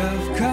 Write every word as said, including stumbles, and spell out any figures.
of